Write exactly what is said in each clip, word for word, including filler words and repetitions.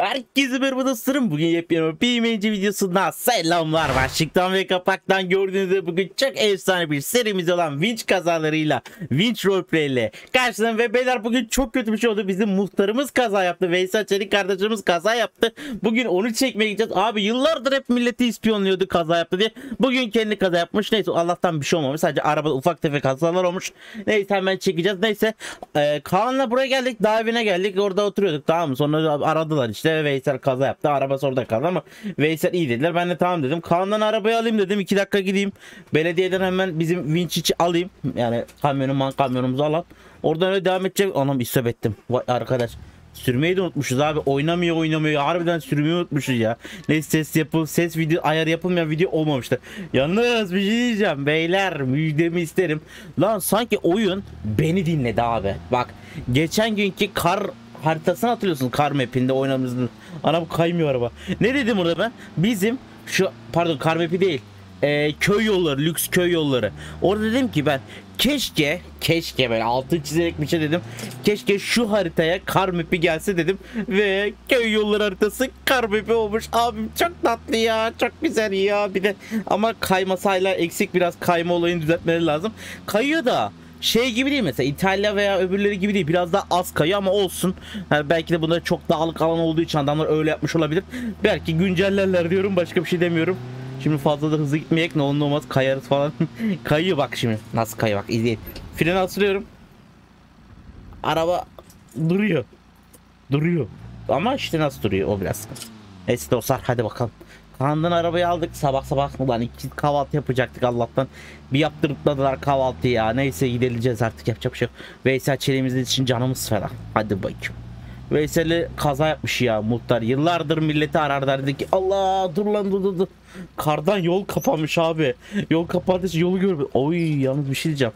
Herkese merhaba dostlarım, bugün yepyeni PİMENİCİ videosuna selamlar. Başlıktan ve kapaktan gördüğünüz gibi bugün çok efsane bir serimiz olan vinç kazalarıyla, vinç roleplay ile karşınızdayım. Ve beyler bugün çok kötü bir şey oldu. Bizim muhtarımız kaza yaptı, Veysel Çelik kardeşimiz kaza yaptı. Bugün onu çekmeye gideceğiz. Abi yıllardır hep milleti ispiyonluyordu kaza yaptı diye. Bugün kendi kaza yapmış. Neyse, Allah'tan bir şey olmamış, sadece arabada ufak tefek kazalar olmuş. Neyse, hemen çekeceğiz. Neyse ee, Kaan'la buraya geldik, daha evine geldik, orada oturuyorduk, tamam mı? Sonra aradılar işte, Veysel kaza yaptı, arabası orada kaldı ama Veysel iyi dediler. Ben de tamam dedim, Kaan'dan arabayı alayım dedim, iki dakika gideyim belediyeden hemen bizim vinç içi alayım, yani kamyonu, kamyonumuzu alalım, oradan öyle devam edecek. Anam, isap ettim. Vay arkadaş, sürmeyi de unutmuşuz abi, oynamıyor oynamıyor harbiden, sürmeyi unutmuşuz ya. Neyse, ses yapıl ses video ayarı yapılmayan video olmamıştı. Yalnız bir şey diyeceğim beyler, müjdemi isterim lan, sanki oyun beni dinledi abi. Bak, geçen günkü kar haritasını hatırlıyorsunuz, kar map'inde oynadığımızın. Anam, kaymıyor araba. Ne dedim orada ben? Bizim şu, pardon, kar map'i değil, ee, köy yolları, lüks köy yolları. Orada dedim ki ben, keşke keşke böyle altın çizerek bir şey dedim, keşke şu haritaya kar map'i gelse dedim. Ve köy yolları haritası kar map'i olmuş abim, çok tatlı ya, çok güzel ya. Bir de ama kaymasayla eksik, biraz kayma olayını düzeltmeleri lazım. Kayıyor da şey gibi değil mesela, İtalya veya öbürleri gibi değil, biraz daha az kayıyor ama olsun. Yani belki de bunda çok dağlık alan olduğu için adamlar öyle yapmış olabilir. Belki güncellerler diyorum, başka bir şey demiyorum. Şimdi fazla da hızlı gitmeyek, ne olur ne olmaz kayarız falan. Kayıyor bak şimdi, nasıl kayıyor bak, izleyin. Freni asılıyorum, araba duruyor. Duruyor ama işte nasıl duruyor o biraz. Neyse dostlar, hadi bakalım. Kaan'dan arabayı aldık, sabah sabah mı lan, iki kahvaltı yapacaktık, Allah'tan bir yaptırdılar kahvaltıyı ya. Neyse, gidileceğiz artık, yapacak bir şey yok. Veysel Çelik'imiz için canımız fena. Hadi bakayım. Veysel'i kaza yapmış ya muhtar, yıllardır milleti arar derdi ki Allah, dur lan dur dur dur. Kardan yol kapanmış abi, yol kapandıysa yolu görmüyor. Oy, yalnız bir şey diyeceğim,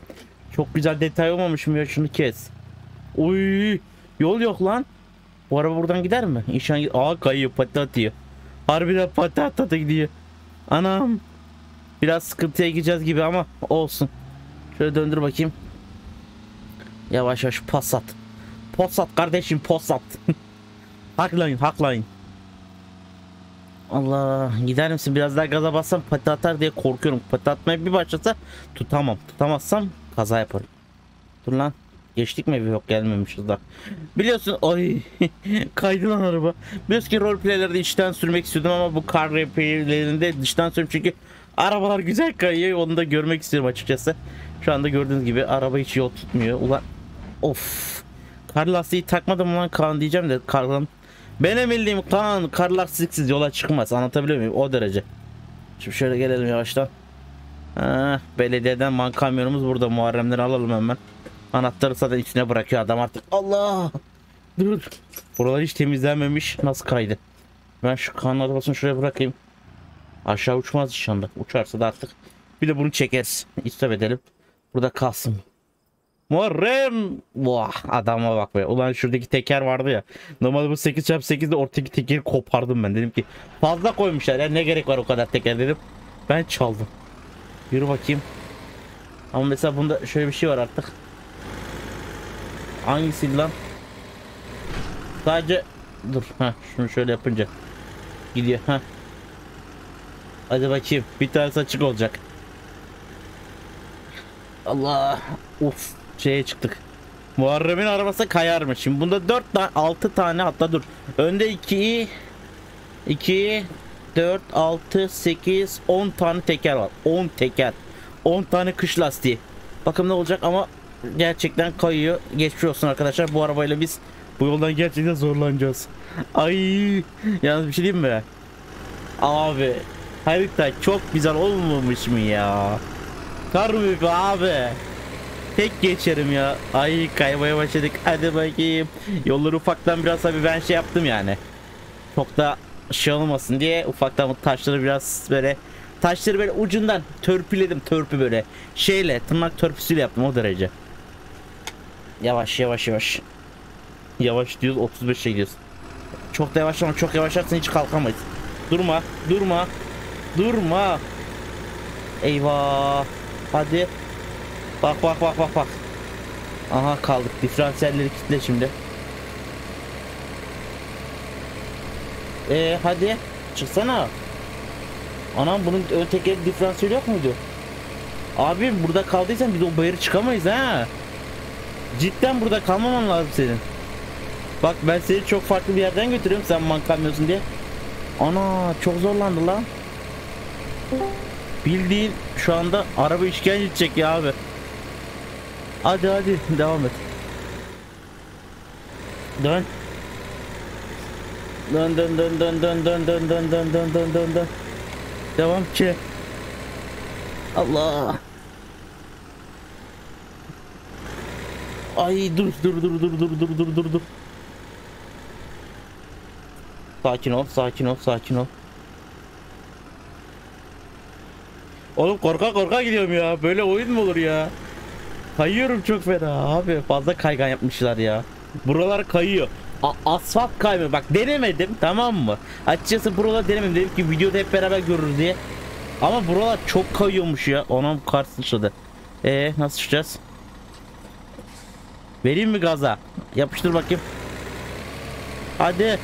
çok güzel detay olmamış mı ya, şunu kes. Oy, yol yok lan. Bu araba buradan gider mi? İnşallah. Aa, kayıyor, patlatıyor. Harbiden patata da gidiyor. Anam, biraz sıkıntıya gireceğiz gibi ama olsun. Şöyle döndür bakayım. Yavaş yavaş, Passat. Passat kardeşim, Passat. Haklayın haklayın. Allah, gider misin? Biraz daha gaza bassam patatar diye korkuyorum. Patatmaya bir başlasa tutamam. Tutamazsam kaza yaparım. Dur lan. Geçtik mi? Yok, gelmemişiz daha. Biliyorsun, ay kaydı lan araba. Biliyorsun ki roleplay'lerde içten sürmek istiyordum ama bu kar roleplay'lerinde dıştan sürüm, çünkü arabalar güzel kayıyor, onu da görmek istiyorum açıkçası. Şu anda gördüğünüz gibi araba hiç yol tutmuyor. Ulan of, kar lastiği takmadım lan Kaan diyeceğim de, karlan benim bildiğim Kaan kar lastiksiz yola çıkmaz, anlatabiliyor muyum, o derece. Şimdi şöyle gelelim yavaştan. Ha, belediyeden man kamyonumuz burada, Muharrem'leri alalım hemen. Anahtarı zaten içine bırakıyor adam artık. Allah! Dur. Buralar hiç temizlenmemiş. Nasıl kaydı? Ben şu Kaan'ın arabasını şuraya bırakayım. Aşağı uçmaz inşallah. Uçarsa da artık bir de bunu çekeriz. İstaf edelim. Burada kalsın. Muharrem! Vah, adama bak be. Ulan şuradaki teker vardı ya. Normalde bu sekiz çarpı sekizde ortadaki tekeri kopardım ben. Dedim ki fazla koymuşlar ya, ne gerek var o kadar teker dedim. Ben çaldım. Yürü bakayım. Ama mesela bunda şöyle bir şey var artık. Hangisiydi lan? Sadece dur, ha şunu şöyle yapınca gidiyor, ha. Hadi bakayım, bir tanesi açık olacak. Allah, of, şeye çıktık. Muharrem'in arabası kayarmış. Şimdi bunda dört tane altı tane, hatta dur. Önde iki iki dört altı sekiz on tane teker var. on teker. on tane kış lastiği. Bakın ne olacak ama gerçekten kayıyor. Geçmiş olsun arkadaşlar, bu arabayla biz bu yoldan gerçekten zorlanacağız. Ay, yalnız bir şey diyeyim mi abi, harita çok güzel olmamış mı ya? Kar mı abi, tek geçerim ya. Ay, kaymaya başladık, hadi bakayım. Yolları ufaktan biraz abi ben şey yaptım yani, çok da şey olmasın diye ufaktan bu taşları biraz böyle, taşları böyle ucundan törpüledim, törpü böyle şeyle, tırnak törpüsüyle yaptım, o derece. Yavaş yavaş yavaş. Yavaş diyoruz, otuz beşe gidiyoruz. Çok da yavaşlama, çok yavaşlarsan hiç kalkamayız. Durma durma durma. Eyvah. Hadi. Bak bak bak bak bak. Aha, kaldık. Diferansiyelleri kilitle şimdi. Ee, hadi çıksana. Anam, bunun ön teker diferansiyeli yok muydu? Abi burada kaldıysan biz o bayırı çıkamayız ha. Cidden burada kalmaman lazım senin. Bak ben seni çok farklı bir yerden götürüyorum, sen mankamıyorsun diye. Ana çok zorlandı lan. Bildiğin şu anda araba işkence edecek ya abi. Hadi hadi devam et. Dön. Dön dön dön dön dön dön dön dön dön dön dön dön dön. Devam ki. Allah. Ay dur dur dur dur dur dur dur dur dur. Sakin ol, sakin ol, sakin ol. Oğlum korka korka gidiyorum ya. Böyle oyun mu olur ya? Kayıyorum çok fena abi. Fazla kaygan yapmışlar ya. Buralar kayıyor. A asfalt kaymıyor. Bak denemedim, tamam mı? Açıkçası buralar denemedim. Dedim ki videoda hep beraber görürüz diye. Ama buralar çok kayıyormuş ya. Ona kar sıçradı. Eee nasıl çıkacağız? Vereyim mi gaza? Yapıştır bakayım. Hadi.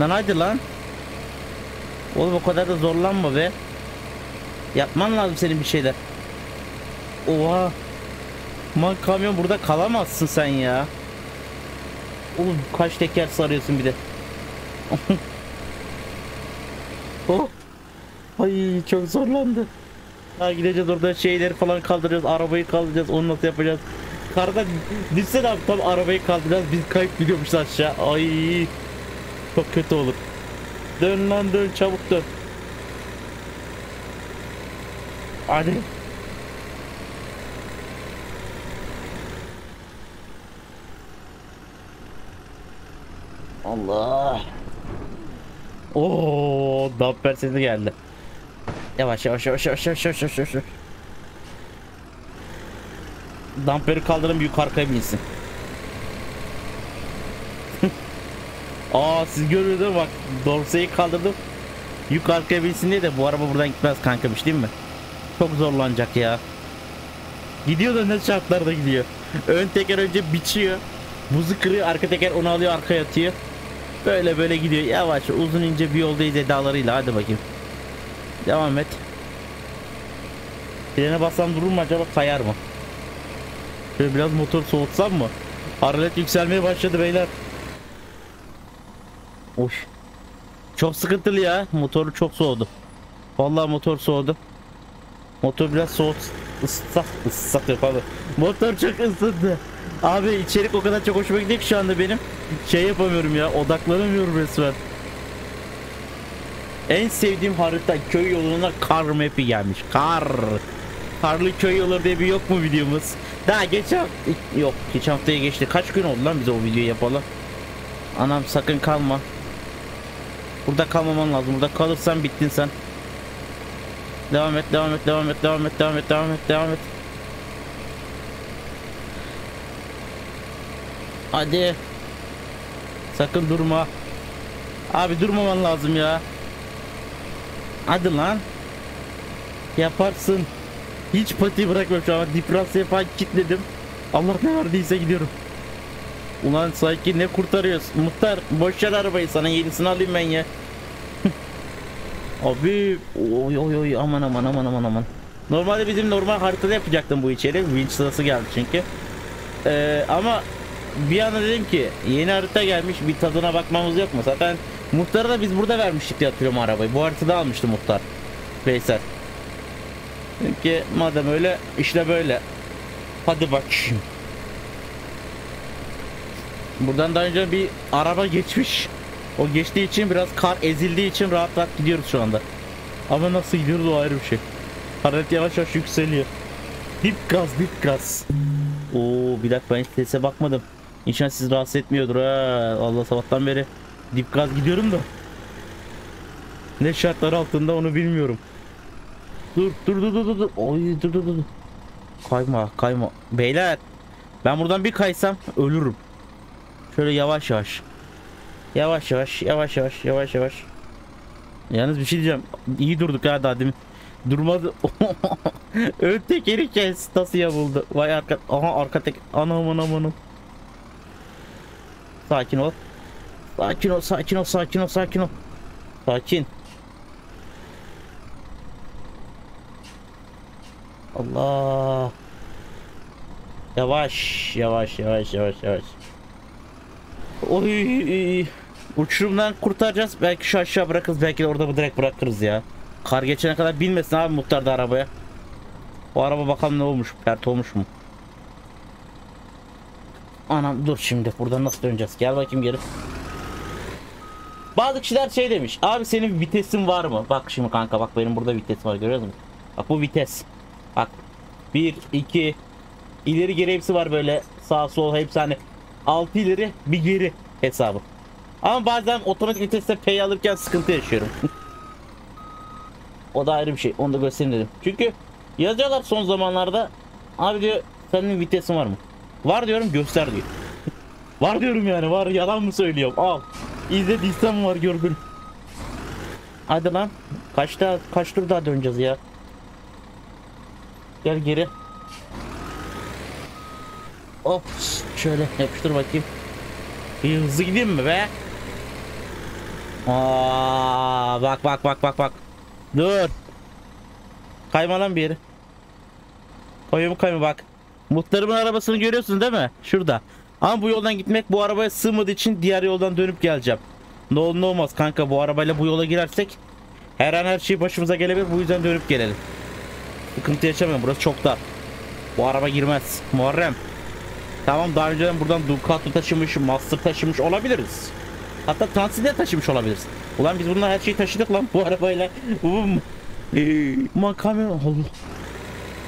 Lan hadi lan. Oğlum o kadar da zorlanma be. Yapman lazım senin bir şeyler. Oha. Man kamyon burada kalamazsın sen ya. Oğlum kaç teker sarıyorsun bir de. Oh. Ay çok zorlandı. Ha gideceğiz orada şeyleri falan kaldıracağız. Arabayı kaldıracağız. Onu nasıl yapacağız? Karda düşsene abi, tam arabayı kaldıracağız. Biz kayıp gidiyormuş aşağı. Ay. Çok kötü olur. Dön lan dön, çabuk dön. Hadi. Allah. Oo, damper sesi geldi. Yavaş yavaş yavaş yavaş yavaş yavaş yavaş. Damperi kaldırın, yukarı kayabilirsin. Aa siz görüyorsunuz bak, dorseyi kaldırdım. Yukarı kayabilirsin diye de bu araba buradan gitmez kankamış değil mi? Çok zorlanacak ya. Gidiyor da ne şartlarda gidiyor. Ön teker önce biçiyor. Buzu kırıyor, arka teker onu alıyor, arkaya atıyor. Böyle böyle gidiyor yavaş, uzun ince bir yoldayız edalarıyla. Hadi bakayım. Devam et. Frene bassam durur mu acaba, kayar mı? Şöyle biraz motor soğutsam mı? Hararet yükselmeye başladı beyler. Oy. Çok sıkıntılı ya. Motoru çok soğudu. Vallahi motor soğudu. Motor biraz soğut. Isıtsak. Isıtsak yapalım. Motor çok ısındı. Abi içerik o kadar çok hoşuma gidiyor ki şu anda benim. Şey yapamıyorum ya. Odaklanamıyorum resmen. En sevdiğim harita köy yoluna kar map'i gelmiş. Kar. Karlı köy yolları diye bir yok mu videomuz? Daha geçen yok. Geçen haftaya geçti. Kaç gün oldu lan bize o videoyu yapalım? Anam sakın kalma. Burada kalmaman lazım. Burada kalırsan bittin sen. Devam et, devam et, devam et, devam et, devam et, devam et, devam et. Hadi. Sakın durma. Abi durmaman lazım ya. Hadi lan. Yaparsın. Hiç patiyi bırakmıyorum şu an. Diferansiyeli falan kilitledim. Allah ne verdiyse gidiyorum. Ulan sanki ne kurtarıyoruz. Muhtar boş ver arabayı, sana yenisini alayım ben ya. Abi oy oy oy, aman aman aman aman aman. Normalde bizim normal haritada yapacaktım bu içeri. Winch sırası geldi çünkü. Ee, ama bir anda dedim ki yeni harita gelmiş, bir tadına bakmamız yok mu? Zaten muhtara da biz burada vermiştik diye hatırlıyorum arabayı. Bu haritada almıştı muhtar Veysel. Çünkü madem öyle işte böyle. Hadi bak. Buradan daha önce bir araba geçmiş. O geçtiği için biraz kar ezildiği için rahat rahat gidiyoruz şu anda. Ama nasıl gidiyoruz o ayrı bir şey. Hararet yavaş yavaş yükseliyor. Dip gaz, dip gaz. Oo bir dakika, ben hiç sese bakmadım. İnşallah siz rahatsız etmiyordur ha. Allah sabahtan beri dip gaz gidiyorum da. Ne şartlar altında onu bilmiyorum. Dur dur dur dur dur. Oy dur dur dur. Kayma kayma. Beyler ben buradan bir kaysam ölürüm. Şöyle yavaş yavaş. Yavaş yavaş yavaş yavaş yavaş yavaş. Yalnız bir şey diyeceğim. İyi durduk ha daha demin. Durmadı. Ön tekeri kes. Nasıl yapıldı? Vay arka. Aha arka tek. Anam anam anam. Sakin ol. Sakin ol, sakin ol, sakin ol, sakin ol. Sakin. Allah. Yavaş, yavaş, yavaş, yavaş, yavaş. Oy, uçurumdan kurtaracağız. Belki şu aşağı bırakırız, belki de orada direkt bırakırız ya. Kar geçene kadar binmesin abi muhtar da arabaya. O araba bakalım ne olmuş, pert olmuş mu? Anam dur şimdi, buradan nasıl döneceğiz? Gel bakayım geri. Bazı kişiler şey demiş, abi senin vitesin var mı? Bak şimdi kanka, bak benim burada vites var, görüyor musun? Bak bu vites. Bak bir, iki, ileri geri hepsi var böyle, sağ sol hepsi, hani altı ileri bir geri hesabı. Ama bazen otomatik viteste pay alırken sıkıntı yaşıyorum. O da ayrı bir şey, onu da göstereyim dedim. Çünkü yazıyorlar son zamanlarda, abi diyor senin vitesin var mı? Var diyorum, göster diyor. Var diyorum yani, var, yalan mı söylüyorum? Al izlediysen var gördün. Hadi lan, kaçta kaç tur daha döneceğiz ya? Gel geri. Hop şöyle yapıştır bakayım. Bir hızlı gideyim mi be? Aa, bak bak bak bak bak. Dur. Kayma lan bir yere. Koyuyor mu kayma bak. Muhtarımın arabasını görüyorsun değil mi? Şurada. Ama bu yoldan gitmek bu arabaya sığmadığı için diğer yoldan dönüp geleceğim. Ne olur ne olmaz kanka, bu arabayla bu yola girersek her an her şey başımıza gelebilir, bu yüzden dönüp gelelim. Sıkıntı yaşamıyorum, burası çok dar. Bu araba girmez Muharrem. Tamam, daha önceden buradan Ducato taşımış, Master taşımış olabiliriz. Hatta Transilya taşımış olabiliriz. Ulan biz bununla her şeyi taşıdık lan bu arabayla. Ulan kamyon, Allah.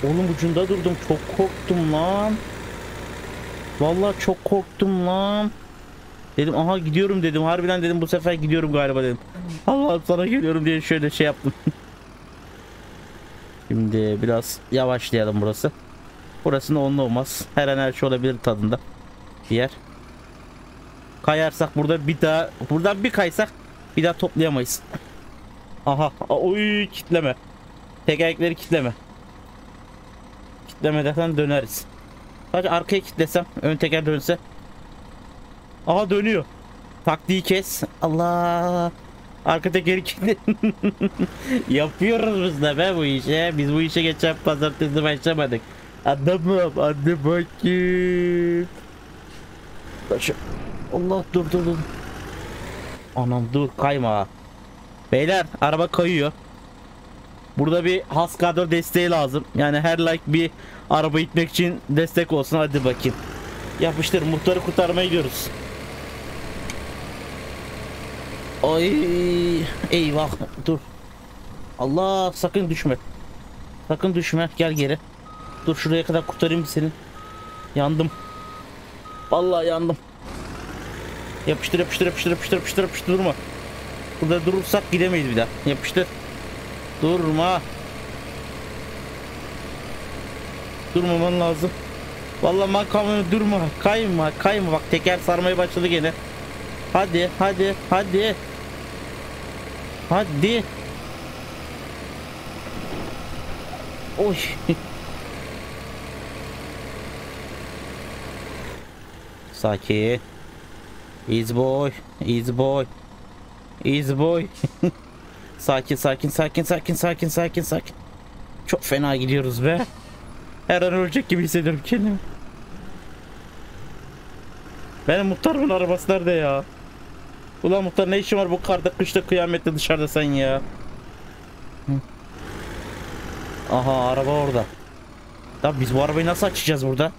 Oğlum ucunda durdum, çok korktum lan. Vallahi çok korktum lan. Dedim aha gidiyorum dedim, harbiden dedim bu sefer gidiyorum galiba dedim. Allah sana geliyorum diye şöyle şey yaptım. Şimdi biraz yavaşlayalım burası. Burası ne onunla olmaz. Her an her şey olabilir tadında. Bir yer. Kayarsak burada bir daha, buradan bir kaysak bir daha toplayamayız. Aha, oy kitleme. Tekerlekleri kitleme. Kitlemeden döneriz. Sadece arkaya kitlesem, ön teker dönse. Aha dönüyor. Taktiği kes. Allah. Arka tekeri kilitli. Yapıyoruz biz de be bu işe. Biz bu işe geçen pazartesi başlamadık. Adamım, hadi bakayım. Allah dur dur dur. Anam dur, kayma. Beyler araba kayıyor. Burada bir has kadro desteği lazım. Yani her like bir araba itmek için destek olsun, hadi bakayım. Yapıştır, muhtarı kurtarmaya gidiyoruz. Ay eyvah dur. Allah sakın düşme. Sakın düşme, gel geri. Dur şuraya kadar kurtarayım seni. Yandım. Vallahi yandım. Yapıştır yapıştır yapıştır yapıştır yapıştır yapıştır, durma. Burada durursak gidemeyiz bir daha. Yapıştır. Durma. Durmaman lazım. Vallahi makamını durma. Kayma kayma, bak teker sarmaya başladı gene. Hadi hadi hadi. Hadi. Oy. Sakin. Easy boy. Easy boy. Easy boy. Sakin sakin sakin sakin sakin sakin sakin. Çok fena gidiyoruz be. Her an ölecek gibi hissediyorum kendimi. Benim muhtarımın arabası nerede ya? Ulan muhtar ne işin var bu karda kışta kıyamette dışarıda sen ya? Aha araba orada. Tabi biz bu arabayı nasıl açacağız burada?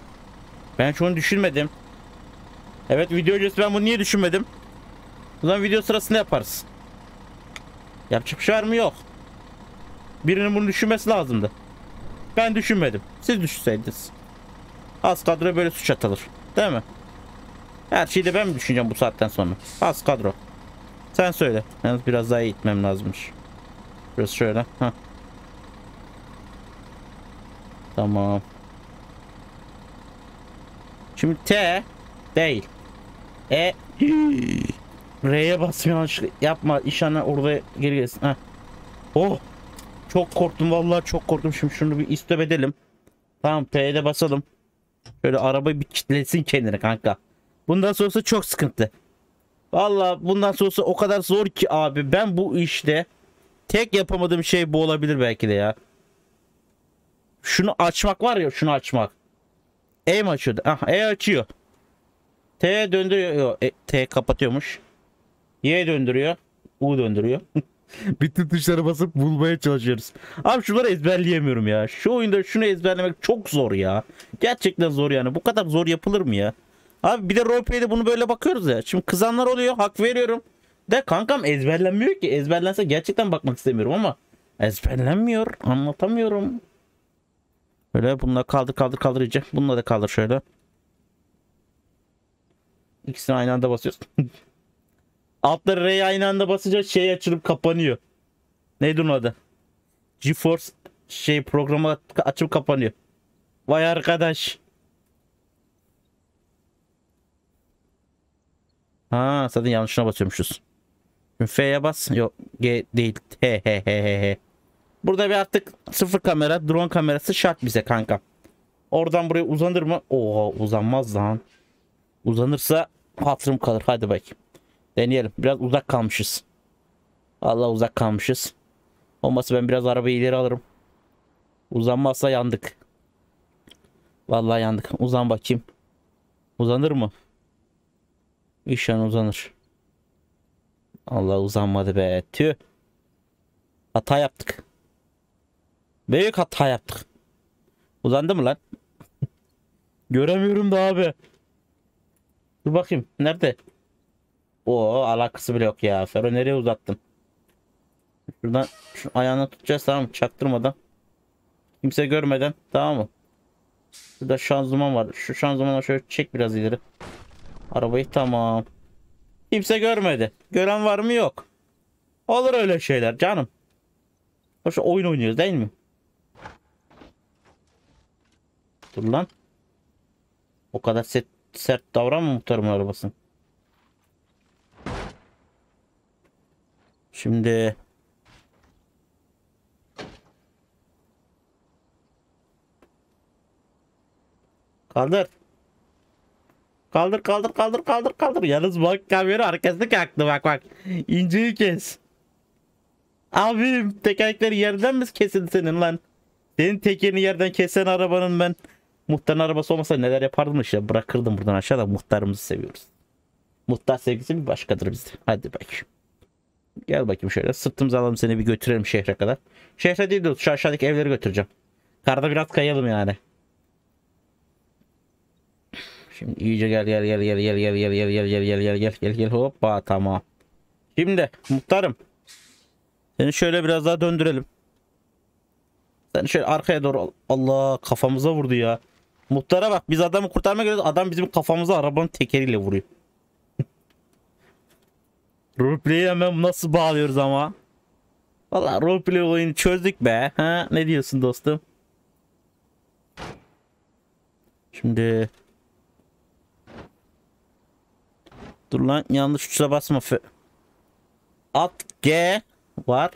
Ben hiç onu düşünmedim. Evet video öncesi ben bunu niye düşünmedim? O zaman video sırasında yaparız. Yapacak bir şey var mı? Yok. Birinin bunu düşünmesi lazımdı. Ben düşünmedim. Siz düşünseydiniz. Az kadroya böyle suç atılır. Değil mi? Her şeyi de ben mi düşüneceğim bu saatten sonra? Az kadro. Sen söyle. Yalnız biraz daha iyi gitmem lazımmış. Biraz şöyle. Heh. Tamam. Şimdi T değil. E R'ye basıyorum. Yapma. İnşallah orada geri gelsin. Heh. Oh. Çok korktum. Vallahi çok korktum. Şimdi şunu bir istop edelim. Tamam. T'ye de basalım. Şöyle arabayı bir kitlesin kendine kanka. Bundan sonrası çok sıkıntı. Valla bundan sonrası o kadar zor ki abi. Ben bu işte tek yapamadığım şey bu olabilir belki de ya. Şunu açmak var ya, şunu açmak. E mi açıyordu? Ah, E açıyor. T döndürüyor. E, T kapatıyormuş. Y döndürüyor. U döndürüyor. Bütün tuşlara basıp bulmaya çalışıyoruz. Abi şunları ezberleyemiyorum ya. Şu oyunda şunu ezberlemek çok zor ya. Gerçekten zor yani. Bu kadar zor yapılır mı ya? Abi bir de roleplay'de bunu böyle bakıyoruz ya. Şimdi kızanlar oluyor. Hak veriyorum. De kankam ezberlenmiyor ki. Ezberlense gerçekten bakmak istemiyorum ama ezberlenmiyor. Anlatamıyorum. Böyle bununla kaldır kaldır kaldıracağım. Bununla da kaldır şöyle. İkisini aynı anda basıyoruz. Altları R'ye aynı anda basınca şey açılıp kapanıyor. Neydi onun adı? GeForce şey programı açıp kapanıyor. Vay arkadaş. Ha, zaten yanlışına basıyormuşuz. F'ye bas. Yok, G değil. T he he he he. Burada bir artık sıfır kamera, drone kamerası şart bize kanka. Oradan buraya uzanır mı? Oha, uzanmaz lan. Uzanırsa hatırım kalır. Hadi bakayım. Deneyelim. Biraz uzak kalmışız. Allah uzak kalmışız. Olmazsa ben biraz arabayı ileri alırım. Uzanmazsa yandık. Vallahi yandık. Uzan bakayım. Uzanır mı? İnşallah uzanır. Allah uzanmadı be. Tüh. Hata yaptık. Büyük hata yaptık. Uzandı mı lan? Göremiyorum da abi. Dur bakayım. Nerede? Oo, alakası bile yok ya. Ferro nereye uzattın? Şuradan şu ayağını tutacağız, tamam mı? Çaktırmadan. Kimse görmeden, tamam mı? Şurada şanzıman var. Şu şanzımanı şöyle çek biraz ileri. Arabayı, tamam. Kimse görmedi. Gören var mı? Yok. Olur öyle şeyler canım. Hoş oyun oynuyoruz değil mi? Dur lan. O kadar set, sert davranma muhtarımın arabasını. Şimdi kaldır. Kaldır kaldır kaldır kaldır kaldır. Yalnız bak kamera arkasını kalktı, bak bak. İnceyi kes. Abim tekerlekleri yerden mi kesildi senin lan? Senin tekerini yerden kesen arabanın ben. Muhtarın arabası olmasa neler yapardım işte. Bırakırdım buradan aşağıda. Muhtarımızı seviyoruz. Muhtar sevgisi bir başkadır bizde. Hadi bakayım. Gel bakayım şöyle. Sırtımızı alalım, seni bir götürelim şehre kadar. Şehre değil de şu aşağıdaki evleri götüreceğim. Karda biraz kayalım yani. Şimdi iyice gel gel gel gel gel gel gel gel gel gel gel gel gel gel gel, hoppa, tamam. Şimdi muhtarım, seni şöyle biraz daha döndürelim. Sen şöyle arkaya doğru. Allah, kafamıza vurdu ya. Muhtara bak, biz adamı kurtarmaya geliyoruz. Adam bizim kafamıza arabanın tekeriyle vuruyor. Roleplay'i hemen nasıl bağlıyoruz ama. Valla roleplay oyunu çözdük be. Ha, ne diyorsun dostum? Şimdi dur lan, yanlış uçuna basma. At G var.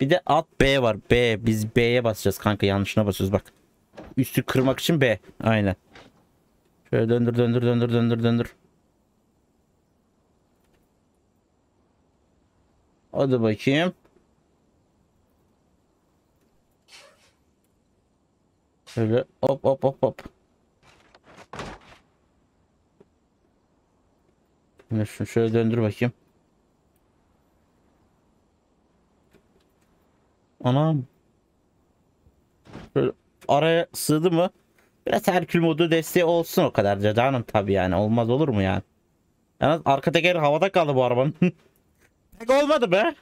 Bir de at B var. B. Biz B'ye basacağız kanka. Yanlışına basıyoruz bak. Üstü kırmak için B. Aynen. Şöyle döndür döndür döndür döndür döndür. Hadi bakayım. Şöyle hop hop hop hop. Şunu şöyle döndür bakayım. Anam. Şöyle araya sığdı mı? Biraz Herkül modu desteği olsun o kadar canım tabi yani. Olmaz olur mu yani? Yalnız arka tekeri havada kaldı bu arabanın. Pek olmadı be.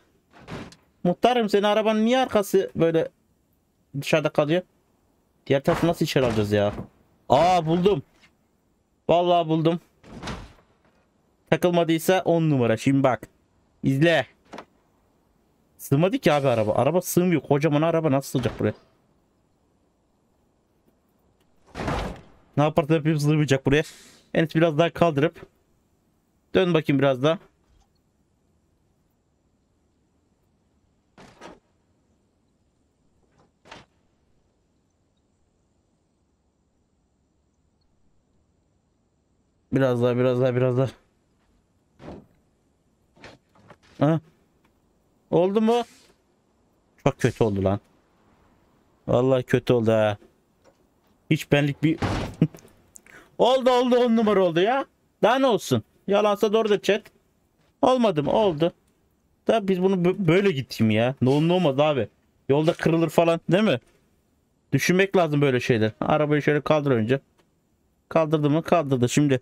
Muhtarım, senin arabanın niye arkası böyle dışarıda kalıyor? Diğer tarafı nasıl içeri alacağız ya? Aa, buldum. Vallahi buldum. Takılmadıysa on numara. Şimdi bak. İzle. Sığmadı ki abi araba. Araba sığmıyor. Kocaman araba nasıl sığacak buraya? Ne yaparsa yapayım sığmayacak buraya. En biraz daha kaldırıp. Dön bakayım biraz daha. Biraz daha biraz daha biraz daha. Ha. Oldu mu? Çok kötü oldu lan. Vallahi kötü oldu ha. Hiç benlik bir... Oldu oldu, on numara oldu ya. Daha ne olsun? Yalansa doğru da chat. Olmadı mı? Oldu. Da biz bunu böyle gideyim ya. Ne olur ne olmaz abi. Yolda kırılır falan değil mi? Düşünmek lazım böyle şeyler. Arabayı şöyle kaldır önce. Kaldırdı mı? Kaldırdı. Şimdi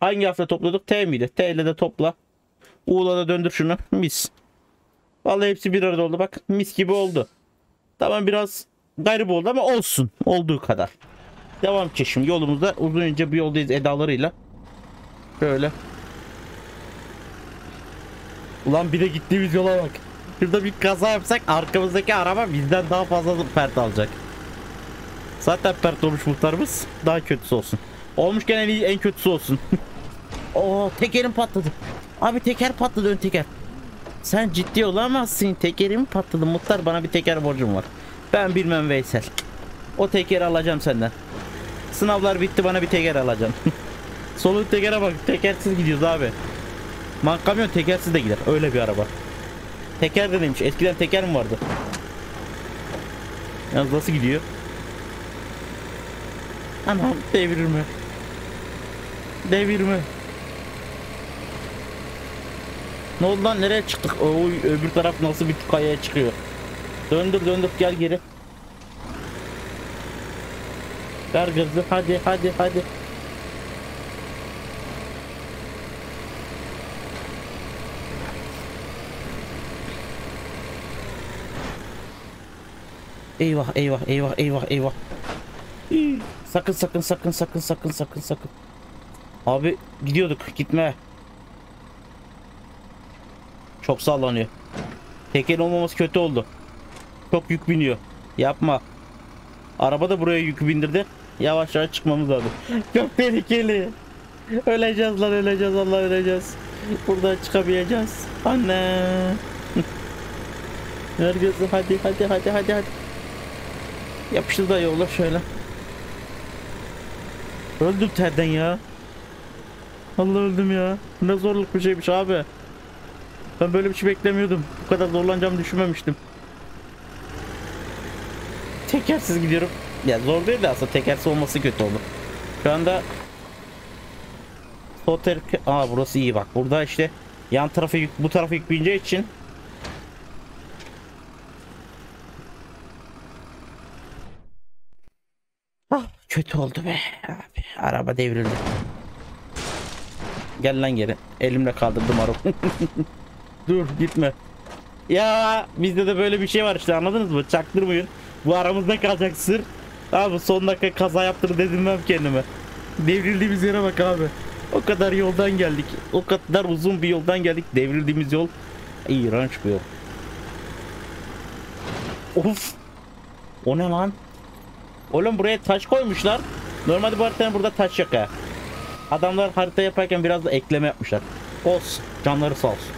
hangi harfle topladık? T miydi? T ile de topla. U'la da döndür şunu. Mis. Vallahi hepsi bir arada oldu bak. Mis gibi oldu. Tamam, biraz garip oldu ama olsun. Olduğu kadar. Devam çeşim yolumuzda. Uzunca bir yoldayız edalarıyla. Şöyle. Ulan bir de gittiğimiz yola bak. Şurada bir kaza yapsak arkamızdaki araba bizden daha fazla pert alacak. Zaten pert olmuş muhtarımız. Daha kötüsü olsun. Olmuş gene en iyi, en kötüsü olsun. Oo, tekerim patladı. Abi teker patladı, ön teker. Sen ciddi olamazsın. Tekerim patladı muhtar, bana bir teker borcum var. Ben bilmem Veysel. O tekeri alacağım senden. Sınavlar bitti, bana bir teker alacağım. Solun tekere bak, tekersiz gidiyoruz abi. Man kamyon tekersiz de gider, öyle bir araba. Teker de neymiş? Eskiden teker mi vardı? Yalnız nasıl gidiyor? Anam, devirme. Devirme. Ne oldu lan, nereye çıktık? Oy, öbür taraf nasıl bir kayaya çıkıyor? Döndür döndür, gel geri. Ver kızı, hadi hadi hadi. Eyvah eyvah eyvah eyvah eyvah. Sakın sakın sakın sakın sakın sakın sakın. Abi gidiyorduk, gitme. Çok sallanıyor. Teker olmaması kötü oldu. Çok yük biniyor. Yapma. Araba da buraya yük bindirdi. Yavaş yavaş çıkmamız lazım. Çok tehlikeli. Öleceğiz lan, öleceğiz, Allah öleceğiz. Buradan çıkabileceğiz. Anne. Herkesi hadi hadi hadi hadi hadi. Yapıştır da yola şöyle. Öldüm terden ya. Allah öldüm ya. Ne zorluk bir şeymiş abi. Ben böyle bir şey beklemiyordum. Bu kadar zorlanacağımı düşünmemiştim. Tekersiz gidiyorum. Ya zor değil de aslında, tekersiz olması kötü oldu. Şu anda sol terke... Aa, burası iyi bak. Burada işte yan tarafı, bu tarafı yükleneceği için. Ah, kötü oldu be abi. Araba devrildi. Gel lan geri. Elimle kaldırdım arabayı. Dur gitme. Ya bizde de böyle bir şey var işte, anladınız mı? Çaktırmayın. Bu aramızda kalacak sır. Abi son dakika kaza yaptır dedirmem kendime. Devrildiğimiz yere bak abi. O kadar yoldan geldik. O kadar uzun bir yoldan geldik. Devrildiğimiz yol iğrenç bir yol. Of. O ne lan? Oğlum buraya taş koymuşlar. Normalde bu haritanın burada taş yok ha. Adamlar harita yaparken biraz da ekleme yapmışlar. Olsun. Canları sağ olsun.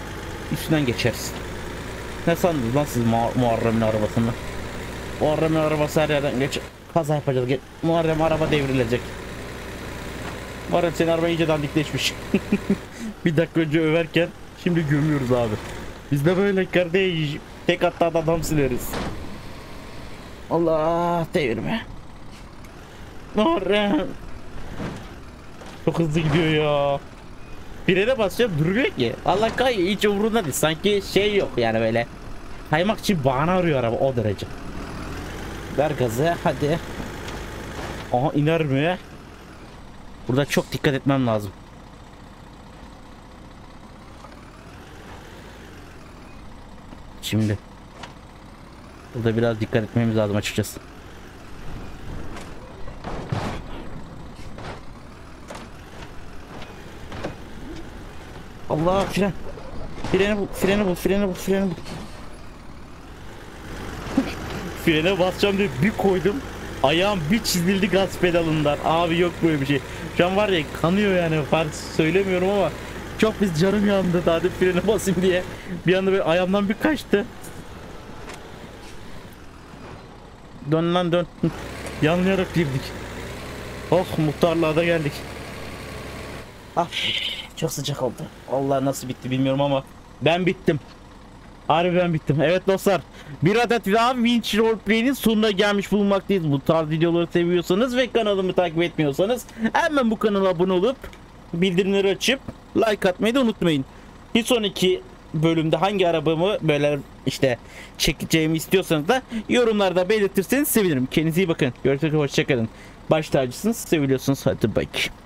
Üstünden geçeriz. Ne sandınız lan siz Muharrem'in arabasını? Muharrem'in arabası her yerden geç. Kaza yapacağız. Geç. Muharrem araba devrilecek. Muharrem senin araba iyice dandikleşmiş. Bir dakika önce överken şimdi gömüyoruz abi. Biz de böyle kardeş. Tek hatta da adam sileriz. Allah, devirme. Muharrem. Çok hızlı gidiyor ya. Birine basıyor, duruyor ki. Allah kay, hiç umurunda değil. Sanki şey yok yani böyle. Kaymak için bahane arıyor araba, o derece. Ver gazı hadi. Aha, iner mi? Burada çok dikkat etmem lazım. Şimdi burada biraz dikkat etmemiz lazım açıkçası. Allah, fren. Freni bul, freni bul, freni bul, freni bul. Frene basacağım diye bir koydum. Ayağım bir çizildi gaz pedalından. Abi yok böyle bir şey. Şu an var ya, kanıyor yani. Fark söylemiyorum ama çok biz canım yandı. Daha da frene basayım diye. Bir anda böyle ayağımdan bir kaçtı. Dön lan dön. Yanlayarak girdik. Oh, muhtarlığa da geldik. Ah, çok sıcak oldu. Allah nasıl bitti bilmiyorum ama Ben bittim. Harbi ben bittim. Evet dostlar, bir adet daha Winch Roleplay'nin sonuna gelmiş bulunmaktayız. Bu tarz videoları seviyorsanız ve kanalımı takip etmiyorsanız hemen bu kanala abone olup bildirimleri açıp like atmayı da unutmayın. Bir sonraki bölümde hangi arabamı böyle işte çekeceğimi istiyorsanız da yorumlarda belirtirseniz sevinirim. Kendinize iyi bakın. Görüşmek üzere, hoşçakalın. Baş tacısınız, seviliyorsunuz. Hadi bak.